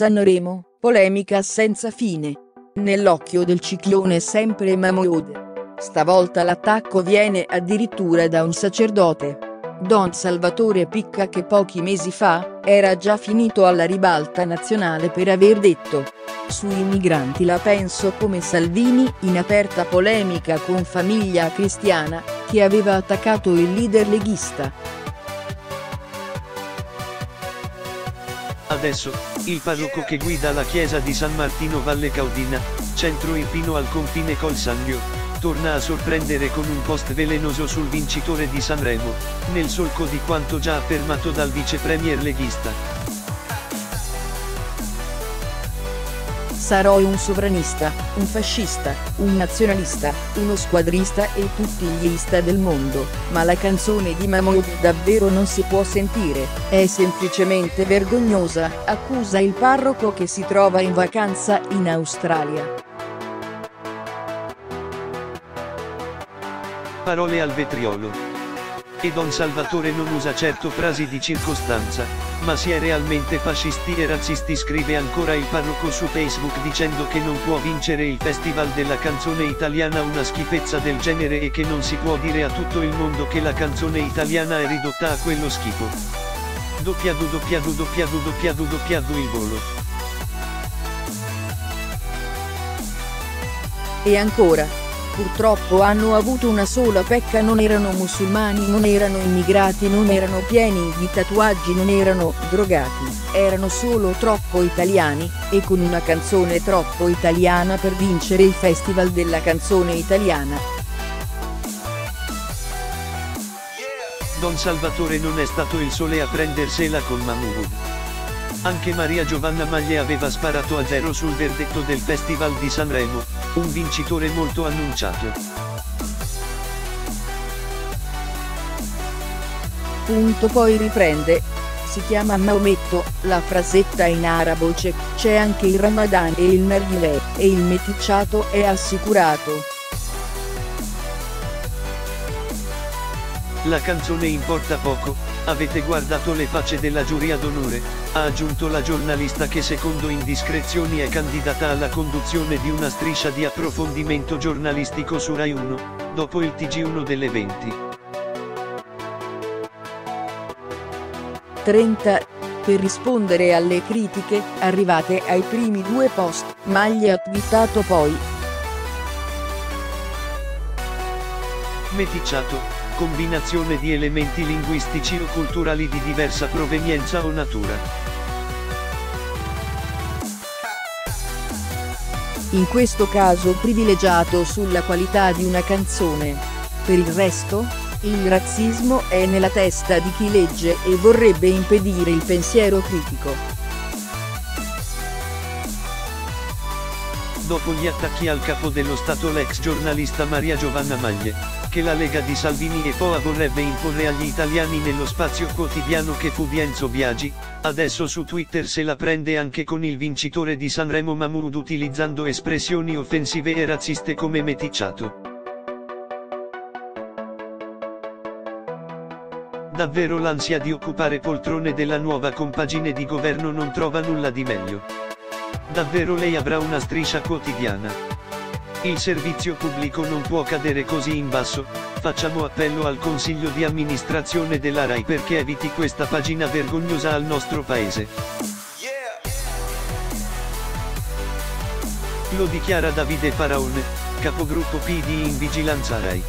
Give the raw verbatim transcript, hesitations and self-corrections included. Sanremo, polemica senza fine. Nell'occhio del ciclone sempre Mahmood. Stavolta l'attacco viene addirittura da un sacerdote. Don Salvatore Picca, che pochi mesi fa era già finito alla ribalta nazionale per aver detto: "Sui migranti la penso come Salvini", in aperta polemica con Famiglia Cristiana, che aveva attaccato il leader leghista. Adesso, il parroco che guida la chiesa di San Martino Valle Caudina, centro irpino al confine col Sannio, torna a sorprendere con un post velenoso sul vincitore di Sanremo, nel solco di quanto già affermato dal vice premier leghista. "Sarò un sovranista, un fascista, un nazionalista, uno squadrista e tutti gli ista del mondo, ma la canzone di Mahmood davvero non si può sentire, è semplicemente vergognosa", accusa il parroco, che si trova in vacanza in Australia. Parole al vetriolo. E Don Salvatore non usa certo frasi di circostanza, ma si è realmente fascisti e razzisti, scrive ancora il parroco su Facebook, dicendo che non può vincere il festival della canzone italiana una schifezza del genere e che non si può dire a tutto il mondo che la canzone italiana è ridotta a quello schifo. doppia vu doppia vu doppia vu doppia vu doppia vu il volo. E ancora: "Purtroppo hanno avuto una sola pecca, non erano musulmani, non erano immigrati, non erano pieni di tatuaggi, non erano drogati, erano solo troppo italiani, e con una canzone troppo italiana per vincere il Festival della Canzone Italiana". Don Salvatore non è stato il sole a prendersela con Mahmood. Anche Maria Giovanna Maglie aveva sparato a zero sul verdetto del Festival di Sanremo, un vincitore molto annunciato. Punto. Poi riprende: "Si chiama Maometto, la frasetta in arabo c'è, c'è anche il Ramadan e il narghilè, e il meticciato è assicurato". "La canzone importa poco, avete guardato le facce della giuria d'onore", ha aggiunto la giornalista, che secondo indiscrezioni è candidata alla conduzione di una striscia di approfondimento giornalistico su Rai uno, dopo il T G uno delle venti e trenta. Per rispondere alle critiche, arrivate ai primi due post, Maglie ha twittato poi: "Meticciato, combinazione di elementi linguistici o culturali di diversa provenienza o natura". In questo caso privilegiato sulla qualità di una canzone. Per il resto, il razzismo è nella testa di chi legge e vorrebbe impedire il pensiero critico. Dopo gli attacchi al capo dello Stato, l'ex giornalista Maria Giovanna Maglie, che la Lega di Salvini e Poa vorrebbe imporre agli italiani nello spazio quotidiano che fu di Enzo Biagi, adesso su Twitter se la prende anche con il vincitore di Sanremo Mahmood, utilizzando espressioni offensive e razziste come meticciato. Davvero l'ansia di occupare poltrone della nuova compagine di governo non trova nulla di meglio. Davvero lei avrà una striscia quotidiana. Il servizio pubblico non può cadere così in basso, facciamo appello al Consiglio di amministrazione della Rai perché eviti questa pagina vergognosa al nostro paese. Lo dichiara Davide Faraone, capogruppo P D in Vigilanza Rai.